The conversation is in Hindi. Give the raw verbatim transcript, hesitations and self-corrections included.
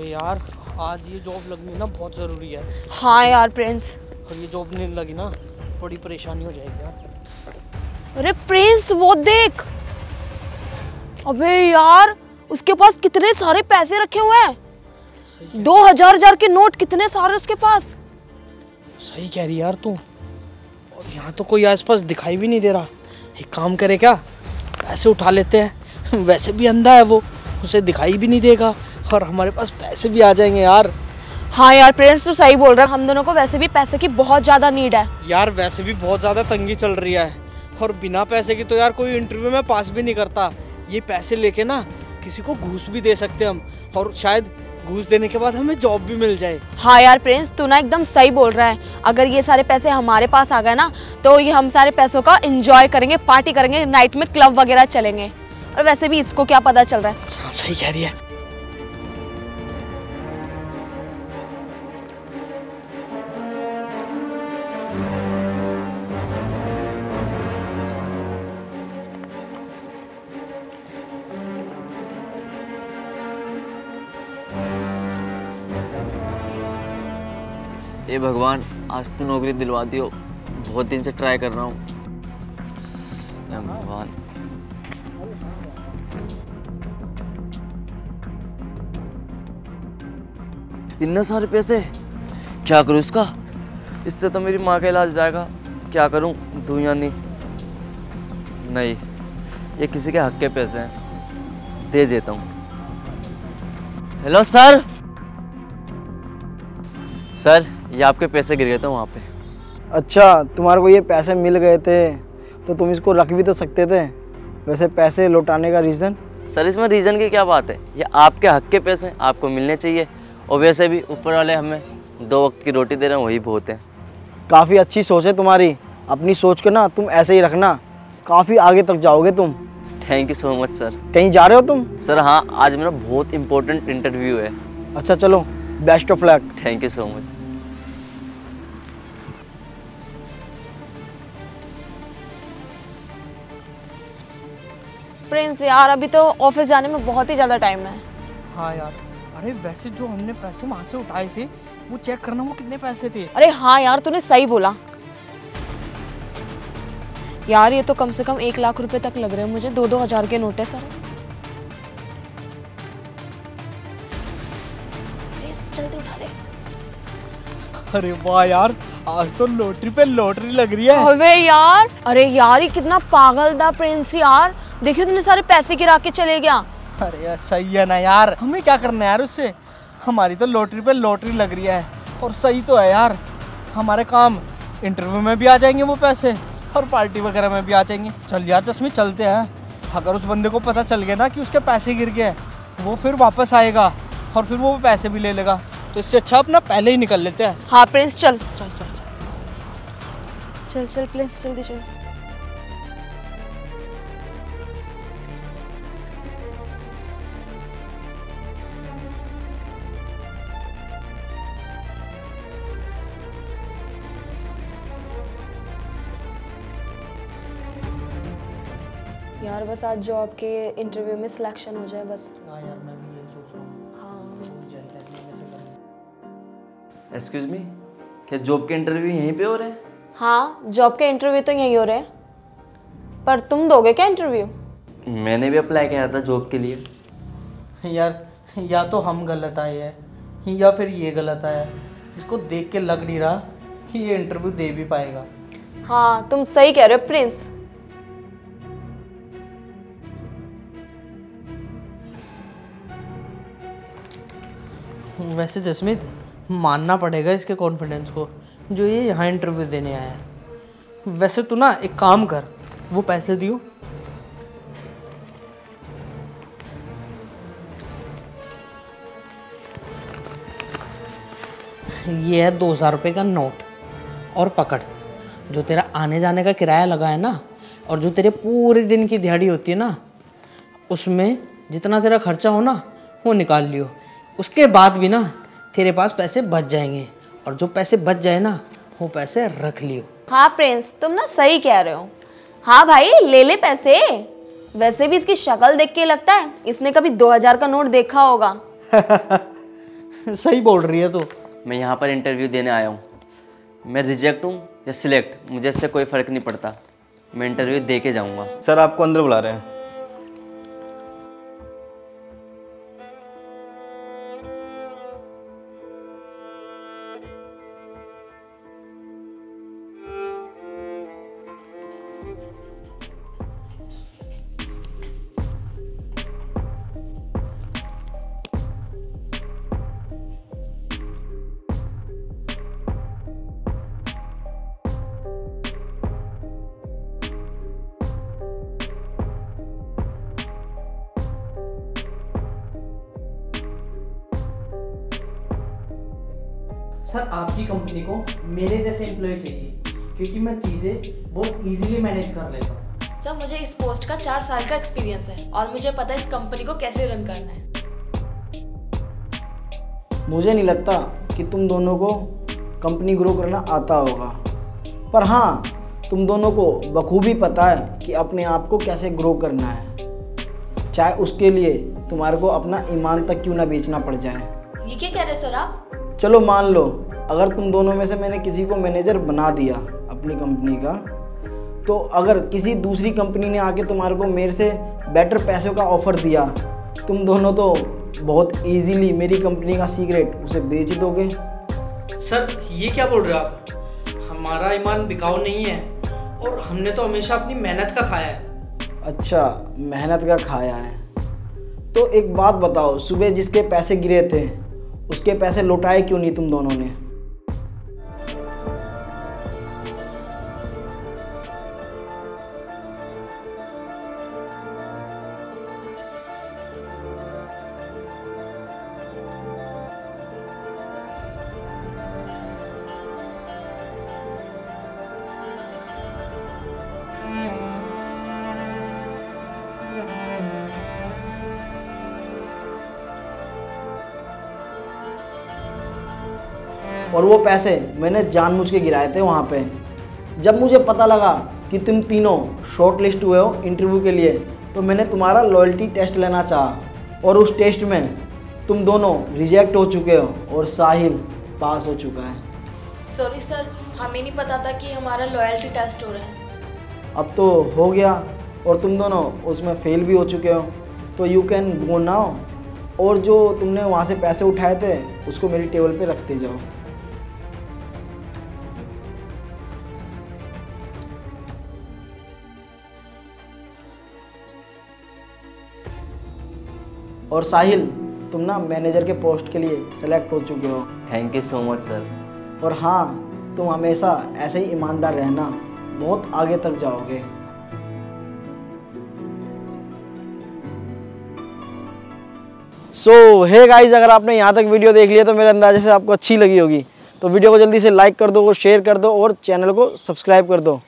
अबे यार आज ये जॉब लगनी ना बहुत ज़रूरी है। हाँ यार प्रिंस, और ये जॉब नहीं लगी ना बड़ी परेशानी हो जाएगी यार। अरे प्रिंस वो देख, अबे यार उसके पास कितने सारे पैसे रखे हुए हैं, दो हजार हजार के नोट कितने सारे उसके पास। सही कह रही यार तू, और यहाँ तो कोई आसपास दिखाई भी नहीं दे रहा। एक काम करे क्या, पैसे उठा लेते हैं, वैसे भी अंधा है वो, उसे दिखाई भी नहीं देगा और हमारे पास पैसे भी आ जाएंगे यार। हाँ यार पेरेंट्स तो सही बोल रहा है, हम दोनों को वैसे भी पैसे की बहुत ज़्यादा नीड है यार, वैसे भी बहुत ज़्यादा तंगी चल रही है, और बिना पैसे की तो यार कोई इंटरव्यू में पास भी नहीं करता। ये पैसे लेके ना किसी को घूस भी दे सकते हम, और शायद घूस देने के बाद हमें जॉब भी मिल जाए। हाँ यार प्रिंस तू ना एकदम सही बोल रहा है, अगर ये सारे पैसे हमारे पास आ गए ना तो ये हम सारे पैसों का एंजॉय करेंगे, पार्टी करेंगे, नाइट में क्लब वगैरह चलेंगे, और वैसे भी इसको क्या पता चल रहा है। सही कह रही है। ए भगवान आज तो नौकरी दिलवा दियो, बहुत दिन से ट्राई कर रहा हूँ। भगवान इतने सारे पैसे, क्या करूँ इसका, इससे तो मेरी माँ का इलाज जाएगा। क्या करूँ, दूँ या नहीं? नहीं, ये किसी के हक के पैसे हैं, दे देता हूँ। हेलो सर, सर ये आपके पैसे गिर गए थे वहाँ पे। अच्छा तुम्हारे को ये पैसे मिल गए थे तो तुम इसको रख भी तो सकते थे, वैसे पैसे लौटाने का रीज़न? सर इसमें रीज़न की क्या बात है, ये आपके हक के पैसे आपको मिलने चाहिए, और वैसे भी ऊपर वाले हमें दो वक्त की रोटी दे रहे हैं, वही बहुत है। काफ़ी अच्छी सोच है तुम्हारी, अपनी सोच को ना तुम ऐसे ही रखना, काफ़ी आगे तक जाओगे तुम। Thank you so much sir. कहीं जा रहे हो तुम? सर हाँ, आज मेरा बहुत इंपॉर्टेंट इंटरव्यू है। अच्छा चलो, best of luck. Thank you so much. Prince यार अभी तो ऑफिस जाने में बहुत ही ज्यादा टाइम है। हाँ यार, अरे वैसे जो हमने पैसे वहाँ से उठाए थे वो चेक करना, वो कितने पैसे थे। अरे हाँ यार तूने सही बोला यार, ये तो कम से कम एक लाख रुपए तक लग रहे हैं मुझे, दो दो हजार के नोट है सर। अरे वाह यार, आज तो लॉटरी पे लॉटरी लग रही है। अबे यार, अरे यार ये कितना पागल था प्रिंस यार, देखियो तुमने सारे पैसे गिरा के चले गया। अरे यार सही है ना यार, हमें क्या करना है यार उससे, हमारी तो लॉटरी पे लॉटरी लग रही है। और सही तो है यार, हमारे काम इंटरव्यू में भी आ जाएंगे वो पैसे, और पार्टी वगैरह में भी आ जाएंगे। चल यार जसमीत चलते हैं, अगर उस बंदे को पता चल गया ना कि उसके पैसे गिर गए, वो फिर वापस आएगा और फिर वो पैसे भी ले लेगा, तो इससे अच्छा अपना पहले ही निकल लेते हैं। हाँ प्रिंस चल चल चल चल चल प्रिंस जल्दी चल। यार बस आज जॉब के इंटरव्यू में सिलेक्शन हो जाए बस। हाँ यार मैं भी यही सोच रहा हूँ। एक्सक्यूज मी, क्या जॉब के इंटरव्यू यहीं पे हो रहे हैं? हाँ जॉब के इंटरव्यू तो यहीं हो रहे हैं, पर तुम दोगे क्या इंटरव्यू? मैंने भी अप्लाई किया था जॉब के लिए। यार या तो हम गलत आए हैं या फिर ये गलत आया, इसको देख के लग नहीं रहा कि ये इंटरव्यू दे भी पाएगा। हाँ तुम सही कह रहे हो प्रिंस। वैसे जसमीत मानना पड़ेगा इसके कॉन्फिडेंस को जो ये यहाँ इंटरव्यू देने आया है। वैसे तू ना एक काम कर, वो पैसे दियो। ये है दो हज़ार रुपये का नोट, और पकड़ जो तेरा आने जाने का किराया लगा है ना, और जो तेरे पूरे दिन की दिहाड़ी होती है ना, उसमें जितना तेरा खर्चा हो ना वो निकाल लियो। उसके बाद भी ना तेरे पास पैसे बच जाएंगे, और जो पैसे बच जाए ना वो पैसे रख लियो। हाँ प्रिंस तुम ना सही कह रहे हो। हाँ भाई ले ले पैसे, वैसे भी इसकी शक्ल देख के लगता है इसने कभी दो हजार का नोट देखा होगा। सही बोल रही है। तो मैं यहाँ पर इंटरव्यू देने आया हूँ, मैं रिजेक्ट हूँ या सिलेक्ट, मुझे इससे कोई फ़र्क नहीं पड़ता, मैं इंटरव्यू दे के जाऊँगा। सर आपको अंदर बुला रहे हैं। सर आपकी कंपनी को मेरे जैसे एम्प्लॉय चाहिए क्योंकि मैं चीज़ें बहुत इजीली मैनेज कर लेता हूँ। सर मुझे इस पोस्ट का चार साल का एक्सपीरियंस है और मुझे पता है इस कंपनी को कैसे रन करना है। मुझे नहीं लगता कि तुम दोनों को कंपनी ग्रो करना आता होगा, पर हाँ तुम दोनों को बखूबी पता है कि अपने आप को कैसे ग्रो करना है, चाहे उसके लिए तुम्हारे को अपना ईमान तक क्यों ना बेचना पड़ जाए। ये क्या कह रहे सर आप? चलो मान लो अगर तुम दोनों में से मैंने किसी को मैनेजर बना दिया अपनी कंपनी का, तो अगर किसी दूसरी कंपनी ने आके तुम्हारे को मेरे से बेटर पैसों का ऑफ़र दिया, तुम दोनों तो बहुत इजीली मेरी कंपनी का सीक्रेट उसे बेच दोगे। सर ये क्या बोल रहे हो आप? हमारा ईमान बिकाऊ नहीं है और हमने तो हमेशा अपनी मेहनत का खाया है। अच्छा मेहनत का खाया है, तो एक बात बताओ, सुबह जिसके पैसे गिरे थे उसके पैसे लौटाए क्यों नहीं तुम दोनों ने? और वो पैसे मैंने जानबूझ के गिराए थे वहाँ पे। जब मुझे पता लगा कि तुम तीनों शॉर्ट लिस्ट हुए हो इंटरव्यू के लिए, तो मैंने तुम्हारा लॉयल्टी टेस्ट लेना चाहा और उस टेस्ट में तुम दोनों रिजेक्ट हो चुके हो और साहिल पास हो चुका है। सॉरी सर हमें नहीं पता था कि हमारा लॉयल्टी टेस्ट हो रहा है। अब तो हो गया और तुम दोनों उसमें फेल भी हो चुके हो, तो यू कैन गो नाउ, और जो तुमने वहाँ से पैसे उठाए थे उसको मेरी टेबल पर रखते जाओ। और साहिल तुम ना मैनेजर के पोस्ट के लिए सेलेक्ट हो चुके हो। Thank you so much sir. और हाँ तुम हमेशा ऐसे ही ईमानदार रहना, बहुत आगे तक जाओगे। सो हे गाइज, अगर आपने यहाँ तक वीडियो देख लिया तो मेरे अंदाजे से आपको अच्छी लगी होगी, तो वीडियो को जल्दी से लाइक कर दो, शेयर कर दो और चैनल को सब्सक्राइब कर दो।